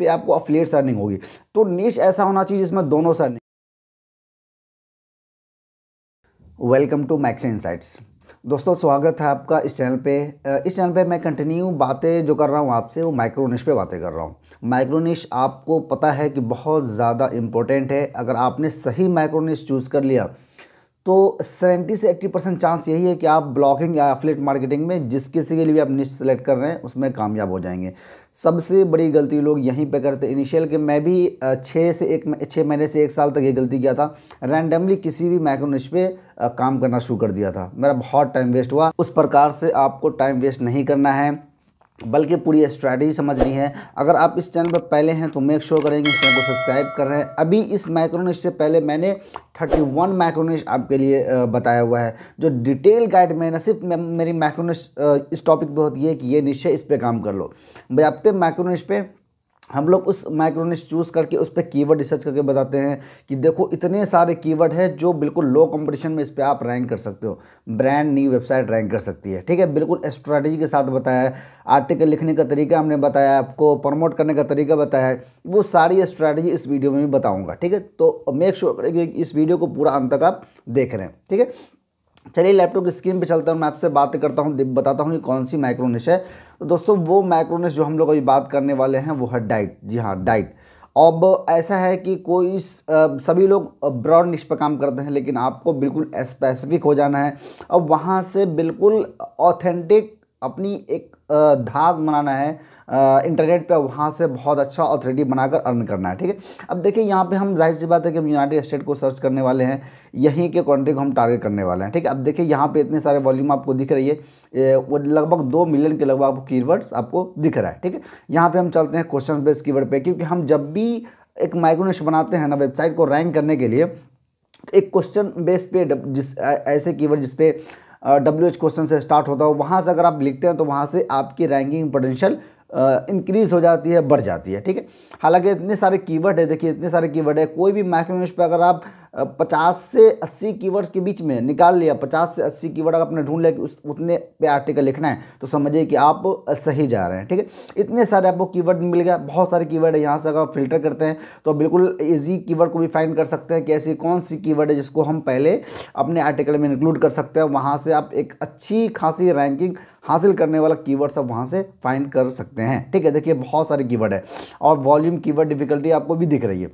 पे आपको affiliates earning होगी। तो नीश ऐसा होना चाहिए जिसमें दोनों से earning. Welcome to Maxi Insights दोस्तों, स्वागत है आपका इस चैनल पे। मैं कंटिन्यू बातें जो कर रहा हूँ आपसे वो माइक्रो निश पे बातें कर रहा हूँ। माइक्रो निश आपको पता है कि बहुत ज़्यादा इम्पोर्टेंट है। अगर आपने सही माइक्रो निश चूज़ कर लिया तो 70 से 80% चांस यही है कि आप ब्लॉगिंग या एफिलिएट मार्केटिंग में जिस किसी के लिए भी आप निश सेलेक्ट कर रहे हैं उसमें कामयाब हो जाएंगे। सबसे बड़ी गलती लोग यहीं पे करते इनिशियल के। मैं भी 6 महीने से 1 साल तक ये गलती किया था, रैंडमली किसी भी माइक्रो निश पे काम करना शुरू कर दिया था। मेरा बहुत टाइम वेस्ट हुआ। उस प्रकार से आपको टाइम वेस्ट नहीं करना है बल्कि पूरी स्ट्रैटेजी समझनी है। अगर आप इस चैनल पर पहले हैं तो मेक श्योर करें कि इस चैनल को सब्सक्राइब कर रहे हैं। अभी इस माइक्रो निश से पहले मैंने 31 माइक्रो निश आपके लिए बताया हुआ है, जो डिटेल गाइड में न सिर्फ मेरी माइक्रो निश इस टॉपिक पे होती है कि ये निश है, इस पे काम कर लो। व्यापते माइक्रो निश पे हम लोग उस माइक्रो निश चूज़ करके उस पर कीवर्ड रिसर्च करके बताते हैं कि देखो इतने सारे कीवर्ड है जो बिल्कुल लो कंपटीशन में इस पर आप रैंक कर सकते हो, ब्रांड न्यू वेबसाइट रैंक कर सकती है। ठीक है, बिल्कुल स्ट्रैटेजी के साथ बताया है। आर्टिकल लिखने का तरीका हमने बताया, आपको प्रमोट करने का तरीका बताया है। वो सारी स्ट्रैटेजी इस वीडियो में भी बताऊँगा। ठीक है, तो मेक श्योर करेंगे कि इस वीडियो को पूरा अंत तक आप देख रहे हैं। ठीक है, चलिए लैपटॉप की स्क्रीन पे चलता हूँ। मैं आपसे बात करता हूँ, बताता हूँ कि कौन सी माइक्रो निश है। तो दोस्तों वो माइक्रो निश जो हम लोग अभी बात करने वाले हैं वो है डाइट। जी हाँ, डाइट। अब ऐसा है कि कोई सभी लोग ब्रॉड निश पर काम करते हैं, लेकिन आपको बिल्कुल स्पेसिफिक हो जाना है और वहाँ से बिल्कुल ऑथेंटिक अपनी एक धाग बनाना है इंटरनेट पे। वहाँ से बहुत अच्छा ऑथोरिटी बनाकर अर्न करना है। ठीक है, अब देखिए यहाँ पे हम जाहिर सी बात है कि हम यूनाइटेड स्टेट को सर्च करने वाले हैं, यहीं के कंट्री को हम टारगेट करने वाले हैं। ठीक है, अब देखिए यहाँ पे इतने सारे वॉल्यूम आपको दिख रही है, वो लगभग 2 मिलियन के लगभग आपको कीवर्ड्स आपको दिख रहा है। ठीक है, यहाँ पर हम चलते हैं क्वेश्चन बेस्ड कीवर्ड पे, क्योंकि हम जब भी एक माइक्रो निश बनाते हैं ना वेबसाइट को रैंक करने के लिए, एक क्वेश्चन बेस्ड पे जिस ऐसे कीवर्ड जिस पे WH क्वेश्चन से स्टार्ट होता हो, वहाँ से अगर आप लिखते हैं तो वहाँ से आपकी रैंकिंग पोटेंशियल इंक्रीज़ हो जाती है, बढ़ जाती है। ठीक है, हालांकि इतने सारे कीवर्ड है, देखिए इतने सारे कीवर्ड है। कोई भी माइक्रो निश पर अगर आप 50 से 80 कीवर्ड्स के बीच में निकाल लिया, 50 से 80 कीवर्ड अगर आपने ढूंढ लिया कि उतने पे आर्टिकल लिखना है, तो समझिए कि आप सही जा रहे हैं। ठीक है, इतने सारे आपको कीवर्ड मिल गया, बहुत सारे कीवर्ड है। यहाँ से अगर आप फिल्टर करते हैं तो बिल्कुल ईजी कीवर्ड को भी फाइंड कर सकते हैं कि ऐसी कौन सी कीवर्ड है जिसको हम पहले अपने आर्टिकल में इंक्लूड कर सकते हैं। वहाँ से आप एक अच्छी खासी रैंकिंग हासिल करने वाला कीवर्ड सब वहाँ से फाइंड कर सकते हैं। ठीक है, देखिए बहुत सारे कीवर्ड है और वॉल्यूम कीवर्ड डिफिकल्टी आपको भी दिख रही है।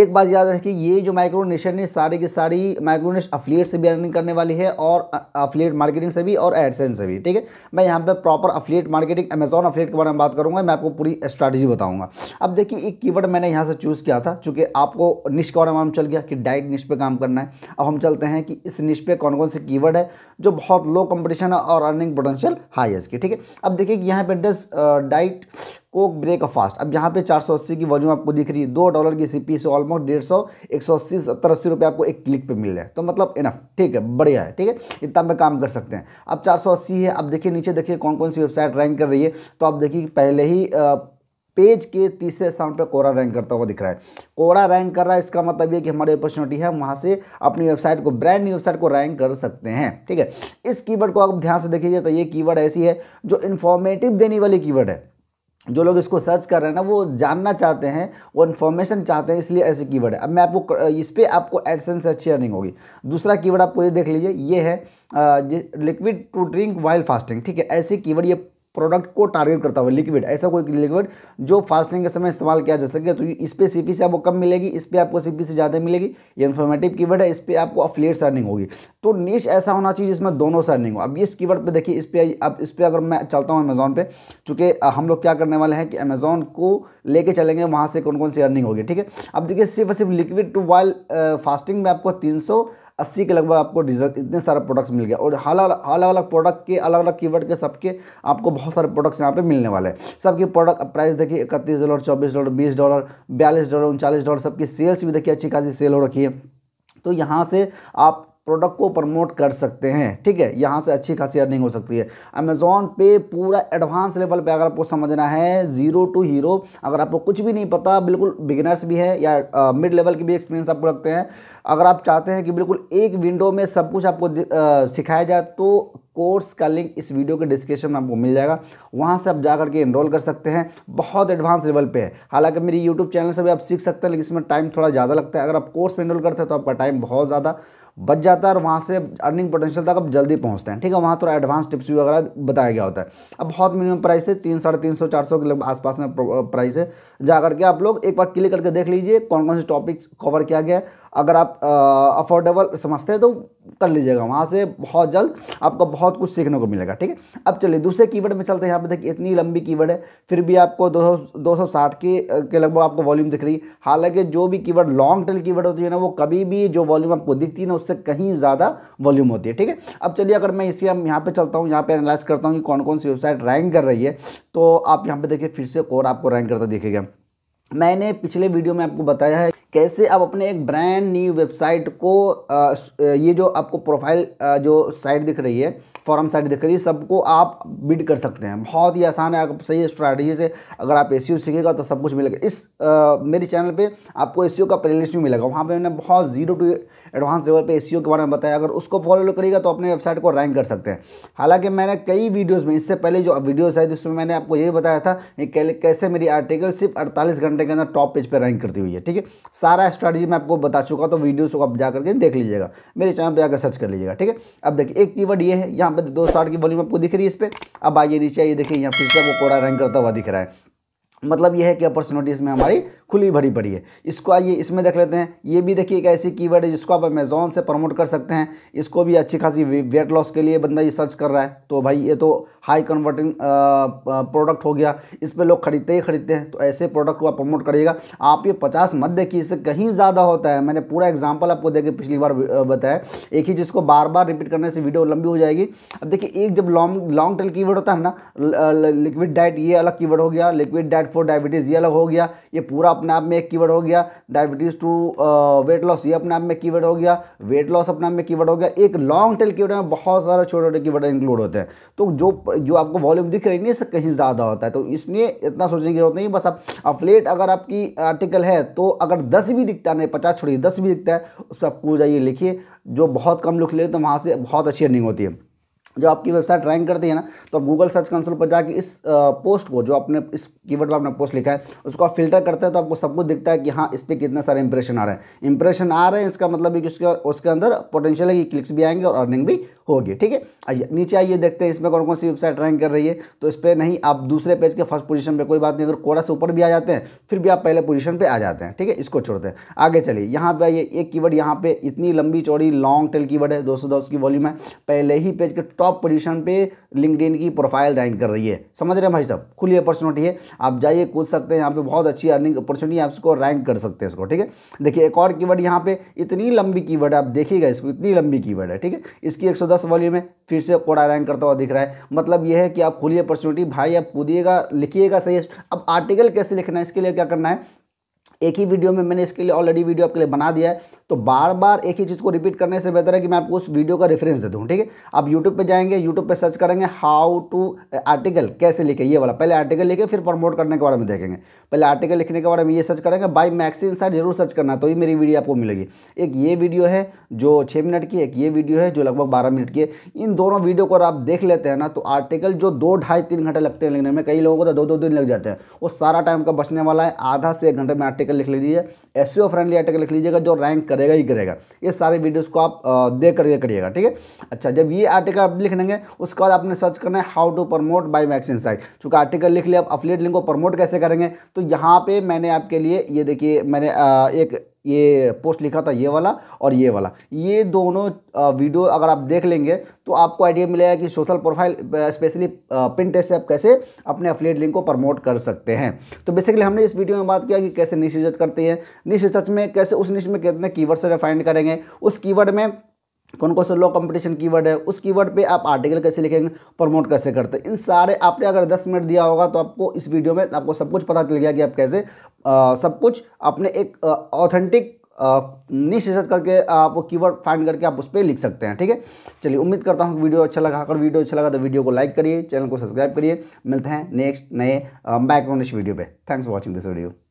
एक बात याद रखिए, ये जो माइक्रो निश है सारी की सारी माइक्रो निश अफिलिएट से भी अर्निंग करने वाली है, और अफिलिएट मार्केटिंग से भी और एडसेंस से भी। ठीक है, मैं यहाँ पे proper affiliate marketing Amazon affiliate के बारे में बात करूँगा। मैं आपको पूरी स्ट्रैटेजी बताऊँगा। अब देखिए एक कीवर्ड मैंने यहाँ से चूज़ किया था, चूँकि आपको निश के बारे में चल गया कि डाइट निश पर काम करना है। अब हम चलते हैं कि इस निश पर कौन कौन से कीवर्ड है जो बहुत लो कॉम्पिटिशन है और अर्निंग पोटेंशियल हाई है इसकी। ठीक है, अब देखिए यहाँ पर डाइट कोक ब्रेक फास्ट। अब यहाँ पे 480 की वॉल्यूम आपको दिख रही है, $2 की सीपी से ऑलमोस्ट 150 180 70-80 रुपये आपको एक क्लिक पे मिल रहा है, तो मतलब इनफ। ठीक है, बढ़िया है। ठीक है, इतना पे काम कर सकते हैं। अब 480 है। अब देखिए नीचे देखिए कौन कौन सी वेबसाइट रैंक कर रही है। तो आप देखिए पहले ही पेज के तीसरे स्थान पर कोरा रैंक करता हुआ दिख रहा है। कोरा रैंक कर रहा है, इसका मतलब ये कि हमारी अपॉर्चुनिटी है, वहाँ से अपनी वेबसाइट को, ब्रांड न्यू वेबसाइट को रैंक कर सकते हैं। ठीक है, इस कीवर्ड को आप ध्यान से देखिएगा तो ये कीवर्ड ऐसी है जो इन्फॉर्मेटिव देने वाली कीवर्ड है। जो लोग इसको सर्च कर रहे हैं ना, वो जानना चाहते हैं, वो इन्फॉर्मेशन चाहते हैं, इसलिए ऐसे कीवर्ड है। अब मैं आपको इस पर आपको एडसेंस से अच्छी अर्निंग होगी। दूसरा कीवर्ड आपको ये देख लीजिए, ये है liquid to drink while fasting. ठीक है, ऐसे कीवर्ड ये प्रोडक्ट को टारगेट करता हुआ, लिक्विड, ऐसा कोई लिक्विड जो फास्टिंग के समय इस्तेमाल किया जा सके। तो इस पर सीपी से आपको कम मिलेगी, इस पर आपको सीपी से ज़्यादा मिलेगी। ये इन्फॉर्मेटिव कीवर्ड है, इस पर आपको अफिलिएट अर्निंग होगी। तो निश ऐसा होना चाहिए जिसमें दोनों से अर्निंग हो। अब इस कीवर्ड पे देखिए, इस पर अगर मैं चलता हूँ अमेज़ॉन पे, चूँकि हम लोग क्या करने वाले हैं कि अमेज़ॉन को लेके चलेंगे, वहाँ से कौन कौन सी अर्निंग होगी। ठीक है, अब देखिए सिर्फ लिक्विड टू वाइल फास्टिंग में आपको 380 के लगभग आपको रिजल्ट, इतने सारे प्रोडक्ट्स मिल गया। और अलग अलग प्रोडक्ट के, अलग अलग कीवर्ड के, सबके आपको बहुत सारे प्रोडक्ट्स यहाँ पे मिलने वाले हैं। सबके प्रोडक्ट प्राइस देखिए $31, $24, $20, $42, $39, सबकी सेल्स भी देखिए अच्छी खासी सेल हो रखी है। तो यहाँ से आप प्रोडक्ट को प्रमोट कर सकते हैं। ठीक है, यहाँ से अच्छी खासी अर्निंग हो सकती है। अमेज़ॉन पे पूरा एडवांस लेवल पे अगर आपको समझना है, जीरो टू हीरो, अगर आपको कुछ भी नहीं पता, बिल्कुल बिगिनर्स भी है या मिड लेवल की भी एक्सपीरियंस आपको रखते हैं, अगर आप चाहते हैं कि बिल्कुल एक विंडो में सब कुछ आपको सिखाया जाए, तो कोर्स का लिंक इस वीडियो के डिस्क्रिप्शन में आपको मिल जाएगा। वहाँ से आप जा करके एनरोल कर सकते हैं, बहुत एडवांस लेवल पे है। हालांकि मेरी यूट्यूब चैनल से भी आप सीख सकते हैं, लेकिन इसमें टाइम थोड़ा ज़्यादा लगता है। अगर आप कोर्स में एनरोल करते हैं तो आपका टाइम बहुत ज़्यादा बच जाता है और वहाँ से अर्निंग पोटेंशियल तक आप जल्दी पहुँचते हैं। ठीक है, वहाँ थोड़ा एडवांस टिप्स भी वगैरह बताया गया होता है। अब बहुत मिनिमम प्राइस है, 300-350-400 के लगभग आसपास में प्राइस है। जा करके आप लोग एक बार क्लिक करके देख लीजिए कौन कौन से टॉपिक्स कवर किया गया है। अगर आप अफोर्डेबल समझते हैं तो कर लीजिएगा, वहाँ से बहुत जल्द आपको बहुत कुछ सीखने को मिलेगा। ठीक है, अब चलिए दूसरे कीवर्ड में चलते हैं। यहाँ पे देखिए इतनी लंबी कीवर्ड है, फिर भी आपको 260 के लगभग आपको वॉल्यूम दिख रही है। हालांकि जो भी कीवर्ड लॉन्ग टेल कीवर्ड होती है ना, वो कभी भी जो वॉल्यूम आपको दिखती है ना, उससे कहीं ज़्यादा वॉल्यूम होती है। ठीक है, अब चलिए अगर मैं इसकी हम यहाँ पर चलता हूँ, यहाँ पर एनालाइज करता हूँ कि कौन कौन सी वेबसाइट रैंक कर रही है, तो आप यहाँ पर देखिए फिर से और आपको रैंक करता दिखेगा। मैंने पिछले वीडियो में आपको बताया है कैसे आप अपने एक ब्रांड न्यू वेबसाइट को ये जो आपको प्रोफाइल जो साइट दिख रही है, फॉरम साइट दिख रही है, सबको आप बिड कर सकते हैं। बहुत ही आसान है, आप सही स्ट्रैटेजी से अगर आप एसईओ सीखेगा तो सब कुछ मिलेगा। इस मेरे चैनल पे आपको एसईओ का प्लेलिस्ट भी मिलेगा, वहाँ पे मैंने बहुत जीरो टू एडवांस लेवल पे एसईओ के बारे में बताया। अगर उसको फॉलो करिएगा तो अपने वेबसाइट को रैंक कर सकते हैं। हालांकि मैंने कई वीडियोज़ में, इससे पहले जो वीडियोज़ आए थे उसमें मैंने आपको ये बताया था कि कैसे मेरी आर्टिकल सिर्फ 48 घंटे के अंदर टॉप पेज पर रैंक करती हुई है। ठीक है, सारा स्ट्रैटेजी मैं आपको बता चुका, तो वीडियोस को आप जा करके देख लीजिएगा, मेरे चैनल पे आकर सर्च कर लीजिएगा। ठीक है, अब देखिए एक कीवर्ड ये है, यहाँ पे 260 की वॉल्यूम आपको दिख रही है इस पर। अब आइए नीचे, ये देखिए यहाँ फिर से वो कोड़ा रैंक करता हुआ दिख रहा है। मतलब ये है कि अपॉर्चुनिटीज में हमारी खुली भरी पड़ी है। इसको आइए इसमें देख लेते हैं। ये भी देखिए एक ऐसी कीवर्ड है जिसको आप अमेज़ॉन से प्रमोट कर सकते हैं। इसको भी अच्छी खासी वेट लॉस के लिए बंदा ये सर्च कर रहा है, तो भाई ये तो हाई कन्वर्टिंग प्रोडक्ट हो गया, इस पर लोग खरीदते ही खरीदते हैं। तो ऐसे प्रोडक्ट को आप प्रमोट करिएगा। आप ये 50 मत देखिए, इससे कहीं ज़्यादा होता है। मैंने पूरा एग्जाम्पल आपको देके पिछली बार बताया, एक ही जिसको बार बार रिपीट करने से वीडियो लंबी हो जाएगी। अब देखिए एक जब लॉन्ग टेल कीवर्ड होता है ना, लिक्विड डाइट, ये अलग कीवर्ड हो गया, लिक्विड डाइट फॉर डायबिटीज़ ये अलग हो गया, ये पूरा अपने आप में एक कीवर्ड हो गया। डायबिटीज़ टू वेट लॉस ये अपने आप में कीवर्ड हो गया, वेट लॉस अपने आप में कीवर्ड हो गया। एक लॉन्ग टेल कीवर्ड में बहुत सारे छोटे छोटे कीवर्ड इंक्लूड होते हैं, तो जो आपको वॉल्यूम दिख रही है इससे कहीं ज़्यादा होता है। तो इसलिए इतना सोचने की जरूरत नहीं, बस आप अफिलिएट अगर आपकी आर्टिकल है तो अगर 10 भी दिखता है, 50 छोड़िए 10 भी दिखता है, उस पर आपको जाइए लिखिए। जो बहुत कम लोग लेते हैं वहाँ से बहुत अच्छी अर्निंग होती है। जब आपकी वेबसाइट रैंक करती है ना, तो आप गूगल सर्च कंसोल पर जाके इस पोस्ट को, जो आपने इस कीवर्ड पर आपने पोस्ट लिखा है, उसको आप फिल्टर करते हैं तो आपको सब कुछ दिखता है कि हाँ इस पर कितने सारे इंप्रेशन आ रहे हैं। इसका मतलब है कि उसके अंदर पोटेंशियल है कि क्लिक्स भी आएंगे और अर्निंग भी होगी। ठीक है, नीचे आइए देखते हैं इसमें कौन कौन सी वेबसाइट रैंक कर रही है। तो इस पर नहीं, आप दूसरे पेज के फर्स्ट पोजीशन पर, कोई बात नहीं, अगर कोड़ा से ऊपर भी आ जाते हैं फिर भी आप पहले पोजीशन पर आ जाते हैं। ठीक है, इसको छोड़ते हैं, आगे चलिए। यहाँ पर आइए, एक कीवर्ड यहाँ पे इतनी लंबी चौड़ी लॉन्ग टेल कीवर्ड है, 210 की वॉल्यूम है, पहले ही पेज के टॉप पोजीशन पे लिंक्डइन की प्रोफाइल रैंक कर रही है। समझ रहे हैं भाई साहब, खुली अपॉर्चुनिटी है, आप जाइए कूद सकते हैं। यहाँ पे बहुत अच्छी अर्निंग अपॉर्चुनिटी है, आप इसको रैंक कर सकते हैं इसको। ठीक है, देखिए एक और कीवर्ड यहाँ पे, इतनी लंबी कीवर्ड है, आप देखिएगा इसको, इतनी लंबी कीवर्ड है। ठीक है, इसकी 110 वॉल्यूम है, फिर से कोड़ा रैंक करता हुआ दिख रहा है। मतलब यह है कि आप खुली अपॉर्चुनिटी, भाई आप कूदिएगा, लिखिएगा सही। अब आर्टिकल कैसे लिखना है, इसके लिए क्या करना है, एक ही वीडियो में मैंने इसके लिए ऑलरेडी वीडियो आपके लिए बना दिया है, तो बार बार एक ही चीज़ को रिपीट करने से बेहतर है कि मैं आपको उस वीडियो का रेफरेंस दे दूँ। ठीक है, आप यूट्यूब पे जाएंगे, यूट्यूब पे सर्च करेंगे हाउ टू आर्टिकल, कैसे लिखे ये वाला, पहले आर्टिकल लिखे फिर प्रमोट करने के बारे में देखेंगे। पहले आर्टिकल लिखने के बारे में ये सर्च करेंगे, बाय मैक्सी इनसाइट जरूर सर्च करना, तो ये मेरी वीडियो आपको मिलेगी। एक ये वीडियो है जो 6 मिनट की, एक ये वीडियो है जो लगभग 12 मिनट की है। इन दोनों वीडियो को आप देख लेते हैं ना, तो आर्टिकल जो 2-2.5-3 घंटे लगते हैं लिखने में, कई लोगों को तो 2-2 दिन लग जाते हैं, वो सारा टाइम का बचने वाला है। आधा से 1 घंटे में आर्टिकल लिख लीजिए, एसईओ फ्रेंडली आर्टिकल लिख लीजिएगा, जो रैंक करेगा ही करेगा। ये सारे वीडियोस को आप देख करके करिएगा। ठीक है, अच्छा जब ये आर्टिकल आप लिख लेंगे उसके बाद आपने सर्च करना है how to promote by Maxi insight. चूँकि आर्टिकल लिख लिया, आप अफिलिएट लिंक को प्रमोट कैसे करेंगे, तो यहाँ पे मैंने आपके लिए ये देखिए, मैंने एक ये पोस्ट लिखा था, ये वाला और ये वाला, ये दोनों वीडियो अगर आप देख लेंगे तो आपको आइडिया मिलेगा कि सोशल प्रोफाइल स्पेशली पिनटेस्ट से आप कैसे अपने अफिलिएट लिंक को प्रमोट कर सकते हैं। तो बेसिकली हमने इस वीडियो में बात किया कि कैसे निश सर्च करते हैं, निश सर्च में कैसे, उस निश में कितने कीवर्ड से फाइंड करेंगे, उस कीवर्ड में कौन कौन सा लो कंपटीशन कीवर्ड है, उस कीवर्ड पे आप आर्टिकल कैसे लिखेंगे, प्रमोट कैसे करते हैं। इन सारे आपने अगर 10 मिनट दिया होगा तो आपको इस वीडियो में आपको सब कुछ पता चल गया कि आप कैसे सब कुछ अपने एक ऑथेंटिक निश रिसर्च करके आप कीवर्ड फाइंड करके आप उस पर लिख सकते हैं। ठीक है, चलिए उम्मीद करता हूँ कि वीडियो अच्छा लगा। अगर वीडियो अच्छा लगा तो वीडियो को लाइक करिए, चैनल को सब्सक्राइब करिए। मिलते हैं नेक्स्ट नए मैक्रोनिश वीडियो पे। Thanks for watching this video.